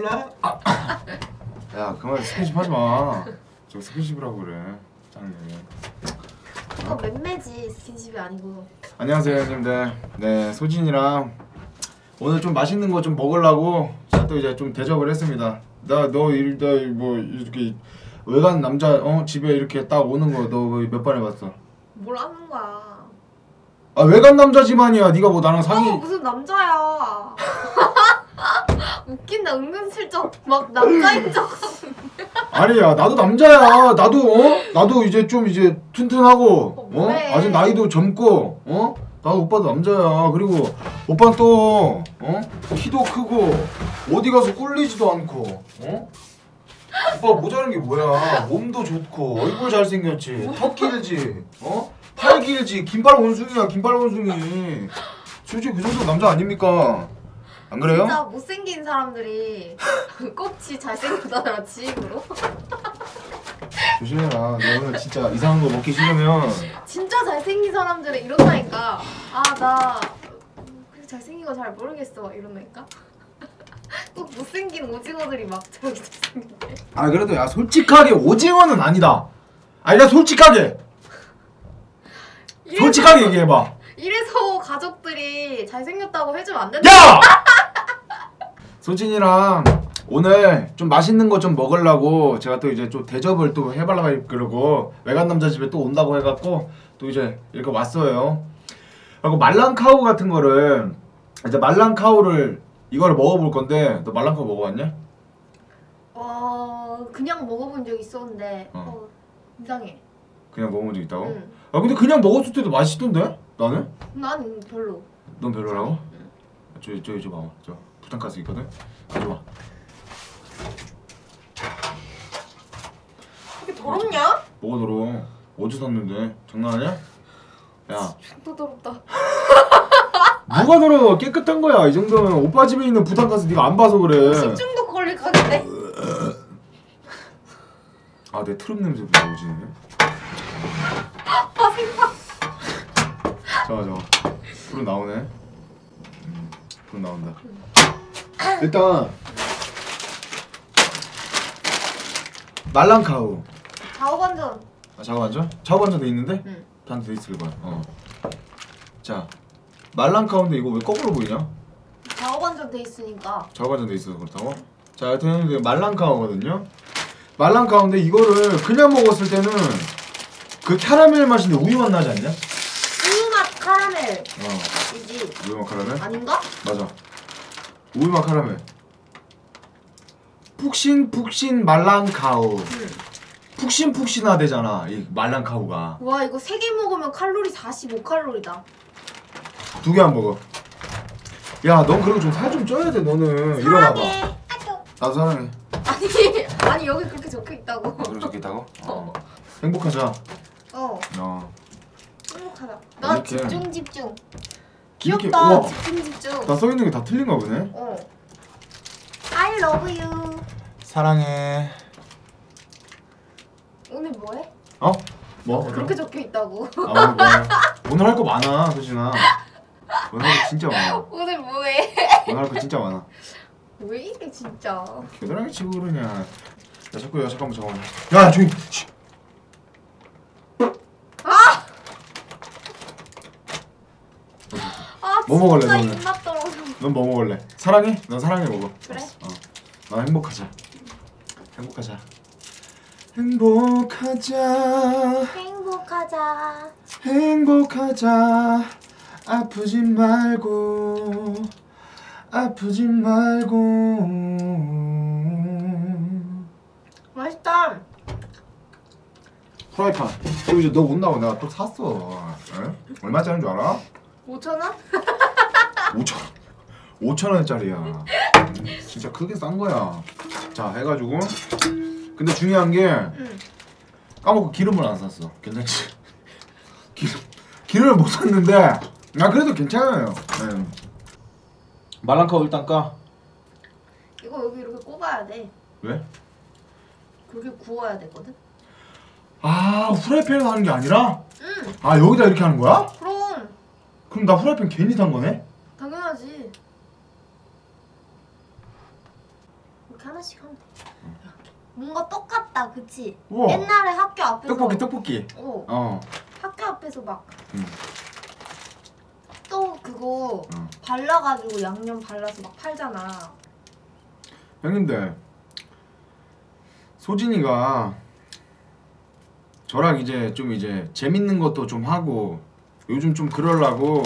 랄라. 야 그만 스킨십 하지 마. 저 스킨십이라고 그래. 짱님. 어 맴매지 스킨십이 아니고. 안녕하세요 형님들. 네 소진이랑 오늘 좀 맛있는 거 좀 먹으려고 제가 또 이제 좀 대접을 했습니다. 나 너 일 나 뭐 이렇게 외간 남자 어 집에 이렇게 딱 오는 거 너 몇 번 해봤어? 뭘 하는 거야? 아 외간 남자지만이야. 네가 뭐 나랑 상의 무슨 남자야. 웃긴다. 은근슬쩍 막 남자인 척. 아니야 나도 남자야. 나도 어 나도 이제 좀 이제 튼튼하고 어 아직 나이도 젊고 어 나도 오빠도 남자야. 그리고 오빠는 또 어 키도 크고 어디 가서 꿀리지도 않고 어. 오빠 모자란 게 뭐야? 몸도 좋고 얼굴 잘생겼지 턱 길지 어? 팔 길지 긴팔 원숭이야 긴팔 원숭이. 솔직히 그 정도 남자 아닙니까? 안 그래요? 진짜 못생긴 사람들이 꼭지 잘생겼다더라 지입으로. 조심해라. 너 오늘 진짜 이상한 거 먹기 싫으면 진짜 잘생긴 사람들은 이런다니까. 아 나 그렇게 잘생긴 거 잘 모르겠어 막 이런다니까. 꼭 못생긴 오징어들이 막 저기 잘생긴데. 아 그래도 야 솔직하게 오징어는 아니다. 아니야 솔직하게. 이래서, 솔직하게 얘기해봐. 이래서 가족들이 잘생겼다고 해주면 안 된다. 야! 소진이랑 오늘 좀 맛있는 거 좀 먹으려고 제가 또 이제 좀 대접을 또 해달라고 그러고 외간 남자 집에 또 온다고 해갖고 또 이제 이렇게 왔어요. 그리고 말랑카우 같은 거를 이제 말랑카우를 이거를 먹어볼 건데 너 말랑카우 먹어봤냐? 그냥 먹어본 적 있었는데 이상해. 그냥 먹어본 적 있다고? 응. 아 근데 그냥 먹었을 때도 맛있던데? 나는? 난 별로. 넌 별로라고? 응. 저기 봐봐. 저 부탄가스 있거든? 가져와. 이게 더럽냐? 뭐가 더러워? 어디 샀는데? 장난하냐? 야 또 더럽다. 뭐가 더러워? 깨끗한 거야. 이 정도면 오빠 집에 있는 부탄가스 네가 안 봐서 그래. 식중독 걸릴 것 같은데. 아 내 트름 냄새 나오지네. 아 생각. 저거 불은 나오네. 불은 나온다. 일단 말랑카우. 좌우반전. 아 좌우반전? 좌우반전도 있는데? 응. 단 돼 있을 거야. 어. 자. 말랑카운데 이거 왜 거꾸로 보이냐? 좌우반전 돼 있으니까. 좌우반전 돼 있어서 그렇다고? 자, 하여튼 이게 말랑카우거든요. 말랑카운데 이거를 그냥 먹었을 때는 그 캐러멜 맛인데 우유 맛 나지 않냐? 우유 맛 캐러멜. 어. 이지. 우유 맛 캐러멜? 아닌가? 맞아. 우유 맛 캐러멜. 푹신푹신 말랑카우. 푹신푹신하대잖아. 이 말랑카우가. 와, 이거 3개 먹으면 칼로리 45칼로리다. 2개 안 먹어. 야, 넌 그리고 좀 살 좀 쪄야 돼, 너는. 일어나봐. 나도 사랑해. 아니 여기 그렇게 적혀 있다고. 여기 적혀 있다고? 어. 행복하자. 어. 행복하다. 나 집중. 귀엽다. 이렇게, 집중. 나 써 있는 게 다 틀린가 보네. 어. I love you. 사랑해. 오늘 뭐 해? 어? 뭐? 그렇게 적혀 있다고. 아, 오늘 뭐해? 오늘 할 거 많아, 소진아. 오늘 할 거 진짜 많아. 오늘 뭐해? 오늘 할 거 진짜 많아. 왜 이래 진짜? 겨드랑이 치고 그러냐? 야 자꾸 야 잠깐만 잠깐만. 야 조용히. 아! 뭐 먹을래 너는? 아 입맛 떨어져. 넌 뭐 먹을래? 사랑해? 넌 사랑해 먹어. 그래? 어. 나 행복하자. 행복하자. 행복하자. 행복하자. 행복하자. 아프지 말고. 아프지 말고. 맛있다. 프라이팬. 그리고 이제 너 온다고 내가 또 샀어. 에? 얼마짜리인 줄 알아? 5,000원? 5,000원짜리야. 진짜 크게 싼 거야. 자 해가지고. 근데 중요한 게 까먹고 기름을 안 샀어. 괜찮지? 기름을 못 샀는데 나 그래도 괜찮아요. 네. 말랑카우 일단 까. 이거 여기 이렇게 꼽아야 돼. 왜? 그렇게 구워야 되거든. 아 후라이팬에서 하는 게 아니라? 응. 아 여기다 이렇게 하는 거야? 그럼. 그럼 나 후라이팬 괜히 산 거네? 당연하지. 이렇게 하나씩 하면 돼. 이렇게. 뭔가 똑같다, 그치? 우와. 옛날에 학교 앞에서 떡볶이. 어. 학교 앞에서 막 또 그거 발라가지고 양념 발라서 막 팔잖아. 형님들, 소진이가 저랑 이제 재밌는 것도 좀 하고 요즘 좀 그러려고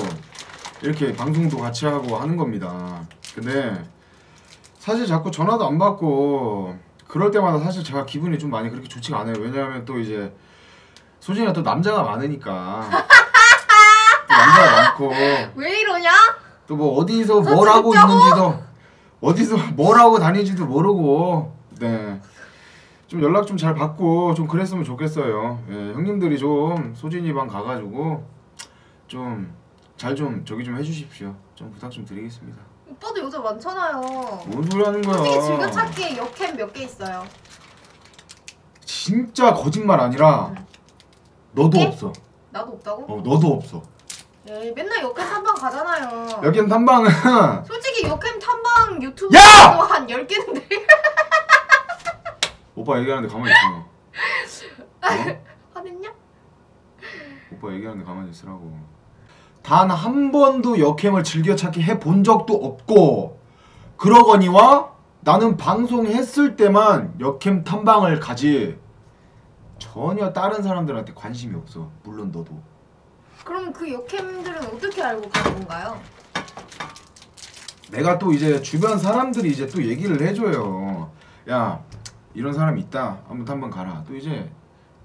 이렇게 방송도 같이 하고 하는 겁니다. 근데 사실 자꾸 전화도 안 받고 그럴 때마다 사실 제가 기분이 좀 많이 그렇게 좋지가 않아요. 왜냐하면 또 이제 소진이가 또 남자가 많으니까 또 남자가 많고 왜 이러냐? 또 뭐 어디서 뭘 하고 있는지도 어디서 뭘 하고 다니는지도 모르고 네 좀 연락 좀 잘 받고 좀 그랬으면 좋겠어요. 예, 형님들이 좀 소진이 방 가가지고 좀 잘 좀 저기 좀 해주십시오. 좀 부탁 좀 드리겠습니다. 오빠도 여자 많잖아요. 뭔 소리 하는 거야. 솔직히 즐겨찾기에 역캠 몇 개 있어요. 진짜 거짓말 아니라 너도 게? 없어. 나도 없다고? 어, 너도 없어. 에이, 맨날 역캠 탐방 가잖아요. 역캠 탐방은 솔직히 역캠 탐방 유튜브도 한 10개는 돼. 오빠 얘기하는데 가만히 있어. 어? 화냈냐? 오빠 얘기하는데 가만히 있으라고. 단 한 번도 역캠을 즐겨찾기 해본 적도 없고 그러거니와 나는 방송했을 때만 역캠 탐방을 가지 전혀 다른 사람들한테 관심이 없어. 물론 너도. 그럼 그 역캠들은 어떻게 알고 간 건가요? 내가 또 이제 주변 사람들이 이제 또 얘기를 해줘요. 야, 이런 사람 있다. 한번 탐방 가라. 또 이제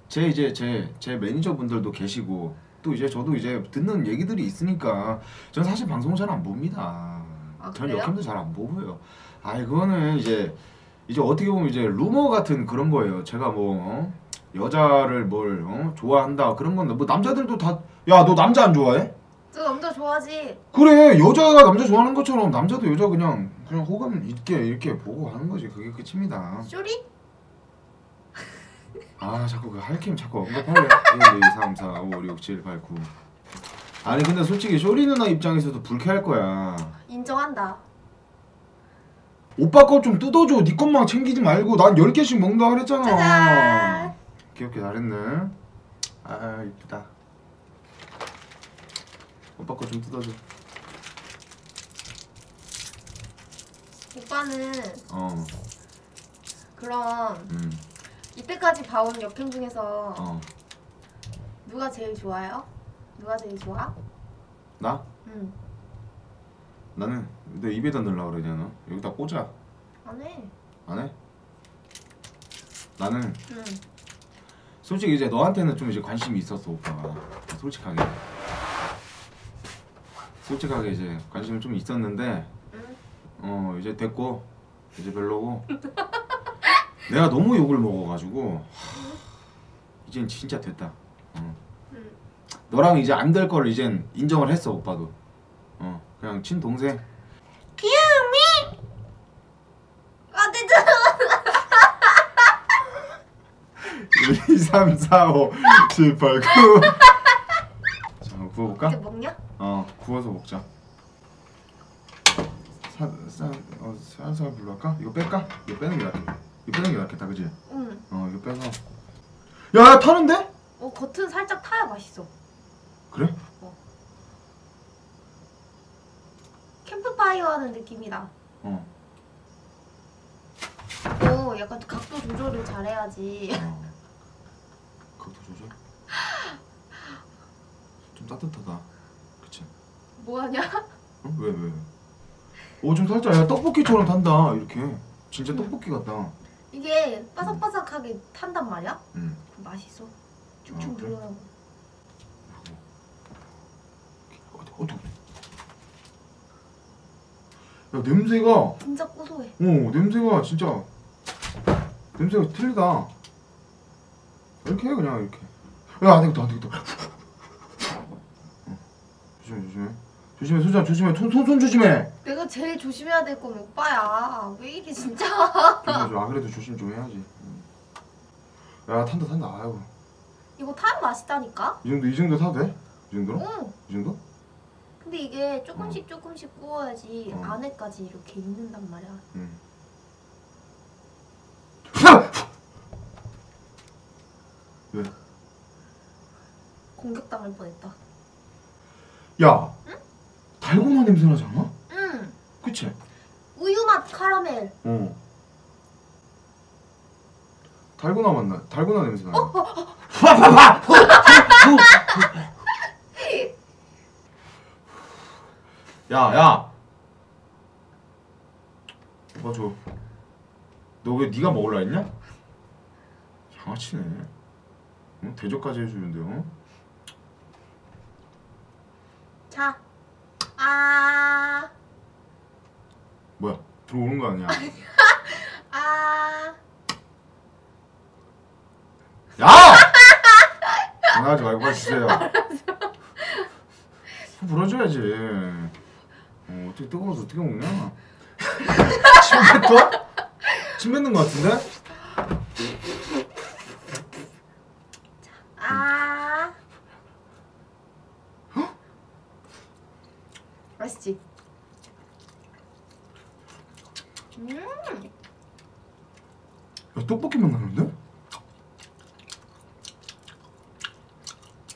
제 매니저분들도 계시고 또 이제 저도 이제 듣는 얘기들이 있으니까 전 사실 방송을 잘 안 봅니다. 아, 전 역캠도 잘 안 보고요. 아, 이거는 이제 어떻게 보면 이제 루머 같은 그런 거예요. 제가 뭐 여자를 뭘 좋아한다 그런 건데 뭐 남자들도 다 야, 너 남자 안 좋아해? 저 남자 좋아하지. 그래, 여자가 남자 좋아하는 것처럼 남자도 여자 그냥 호감 있게 이렇게 보고 하는 거지. 그게 끝입니다. 쇼리? 아, 자꾸 그 할캠 자꾸 언급하래. 1, 2, 3, 4, 5, 6, 7, 8, 9. 아니 근데 솔직히 쇼리 누나 입장에서도 불쾌할 거야. 인정한다. 오빠 거 좀 뜯어줘. 네 것만 챙기지 말고. 난 10개씩 먹는다 그랬잖아. 짜잔. 귀엽게 잘했네. 아, 이쁘다. 오빠 거 좀 뜯어줘. 오빠는 그럼 이때까지 봐온 역캠 중에서 누가 제일 좋아요? 누가 제일 좋아? 나? 응. 나는 내 입에다 넣으려고 그러냐 너? 여기다 꽂아. 안 해. 안 해? 나는 솔직히 이제 너한테는 좀 이제 관심이 있었어, 오빠가. 솔직하게 이제 관심이 좀 있었는데 이제 됐고 이제 별로고 내가 너무 욕을 먹어가지고 이젠 진짜 됐다. 너랑 이제 안 될 걸 이젠 인정을 했어, 오빠도. 그냥 친동생. 귀여미. 어디죠? 1, 2, 3, 4, 5, 7, 8, 9. 자, 구워볼까? 이렇게 먹냐? 구워서 먹자. 살살 불러 할까? 이거 뺄까? 이거 빼는 게 낫겠다. 이거 빼는 게 낫겠다, 그치? 응. 이거 빼서. 야, 타는데? 겉은 살짝 타야 맛있어. 그래? 캠프파이어 하는 느낌이다. 약간 각도 조절을 잘해야지. 각도 조절? 좀 따뜻하다, 그치? 뭐하냐? 응? 왜? 좀 살짝, 야, 떡볶이처럼 탄다, 이렇게. 진짜 떡볶이 같다. 이게 바삭바삭하게 탄단 말이야? 응. 맛있어. 쭉쭉 늘어나고. 어떡해. 야, 냄새가 진짜 고소해. 냄새가 진짜 틀리다. 이렇게 해, 그냥 이렇게. 야, 안 되겠다. 조심해, 소진아, 조심해. 손 조심해. 내가 제일 조심해야 될 건 오빠야. 왜 이래 진짜. 그래도 조심 좀 해야지. 야, 탄다. 아이고. 이거 타면 맛있다니까? 이 정도 타도 돼? 이 정도로? 응. 이 정도? 근데 이게 조금씩 구워야지 안에까지 이렇게 익는단 말이야. 공격당할 뻔했다. 야, 응? 달고만 냄새 나지 않아? 응. 그치? 우유맛 카라멜. 어. 달고나 맛나? 달고나 냄새 나요. 야야, 오빠 줘. 너 왜 네가 먹으려 했냐? 양아치네. 응? 대접까지 해주는데요. 어? 자, 아. 뭐야? 들어오는 거 아니야? 아. 야! 장난하지 말고 빨리 주세요. 물어줘야지. 어, 어떻게 뜨거워서 어떻게 먹냐? 침 뱉어? 침 뱉는 거 같은데? 아. 헉? 맛있지? 야, 떡볶이 맛 나는데?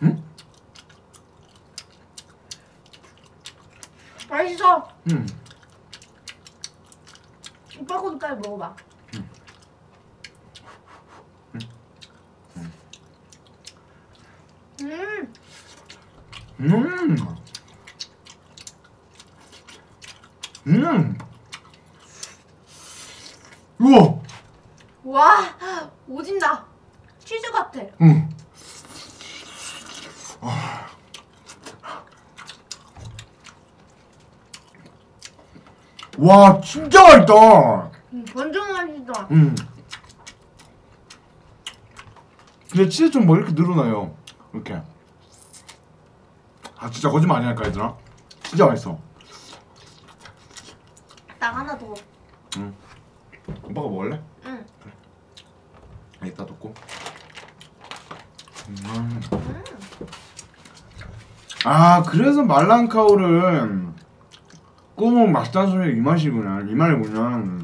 응? 맛있어. 응. 오빠 거까지 먹어봐. 응. 응. 우와. 와, 오진다. 치즈 같아. 응. 와, 진짜 맛있다. 완전 맛있다. 근데 치즈 좀 뭐 이렇게 늘어나요. 이렇게. 아, 진짜 거짓말 안 할까 얘들아? 진짜 맛있어. 나 하나 더. 응. 오빠가 먹을래? 응. 그래. 이따 놓고. 아, 그래서 말랑카우를 꾸면 맛있다는 소리 이 맛이구나. 이 말이구나.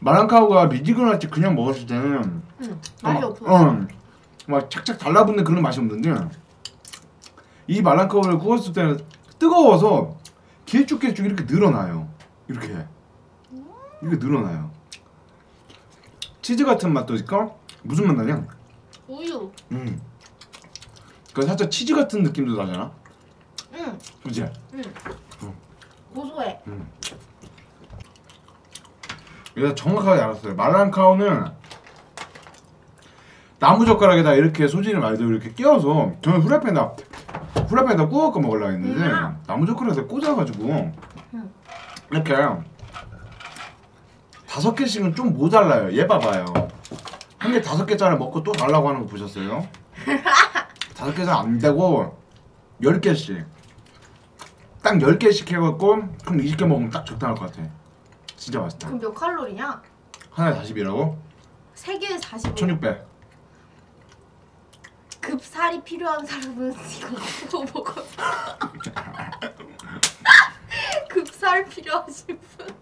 말랑카우가 미지근할 때 그냥 먹었을 때는 맛이 없어. 막 착착 달라붙는 그런 맛이 없는데, 이 말랑카우를 구웠을 때는 뜨거워서 길쭉길쭉 이렇게 늘어나요. 이렇게. 이렇게 늘어나요. 치즈 같은 맛도 있고. 무슨 맛 나냐? 우유. 그 살짝 치즈 같은 느낌도 나잖아. 그치? 고소해. 그래서 정확하게 알았어요. 말랑카우는 나무젓가락에다 이렇게 소진을 말고 이렇게 끼워서, 저는 후라이팬에다 구워서 먹으려고 했는데 나무젓가락에다 꽂아가지고 이렇게 5개씩은 좀 모자라요. 얘 봐봐요. 한 개 5개짜리 먹고 또 달라고 하는 거 보셨어요? 5개짜리 안 되고 10개씩 딱 10개씩 해갖고 그럼 20개 먹으면 딱 적당할 것 같아. 진짜 맛있다. 그럼 몇 칼로리냐? 하나에 40이라고? 3개에 40. 1600. 급살이 필요한 사람은 이거 먹어. 급살 필요하신 분.